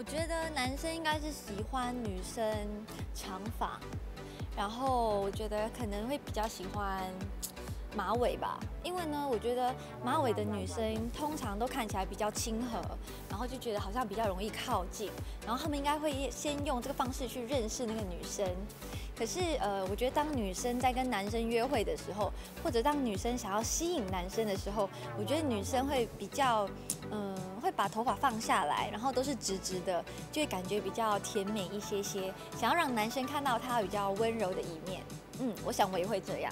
我觉得男生应该是喜欢女生长发，然后我觉得可能会比较喜欢马尾吧，因为呢，我觉得马尾的女生通常都看起来比较亲和，然后就觉得好像比较容易靠近，然后他们应该会先用这个方式去认识那个女生。可是我觉得当女生在跟男生约会的时候，或者当女生想要吸引男生的时候，我觉得女生会比较，会把头发放下来，然后都是直直的，就会感觉比较甜美一些些，想要让男生看到她比较温柔的一面。嗯，我想我也会这样。